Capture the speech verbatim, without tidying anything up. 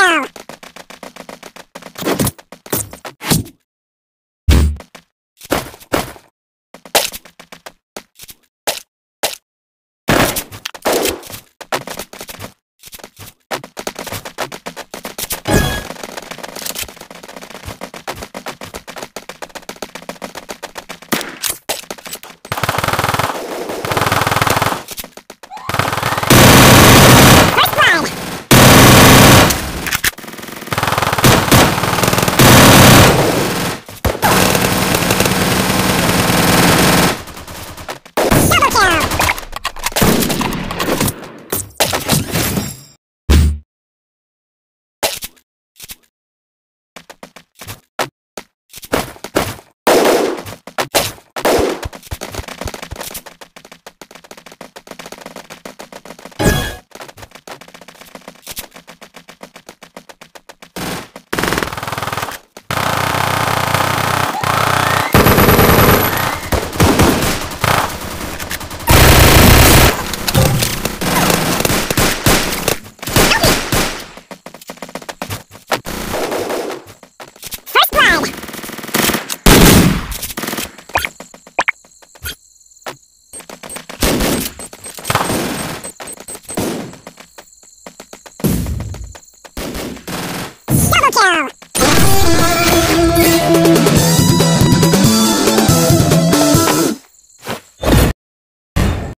Wow.